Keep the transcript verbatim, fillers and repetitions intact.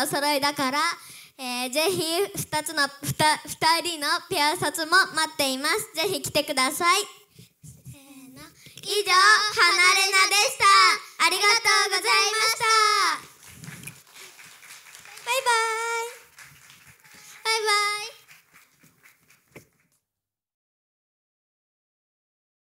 お揃いだから、えー、ぜひ2つのふたりのペア札も待っています。ぜひ来てください。せーの。以上、はなれなでした。ありがとうございます。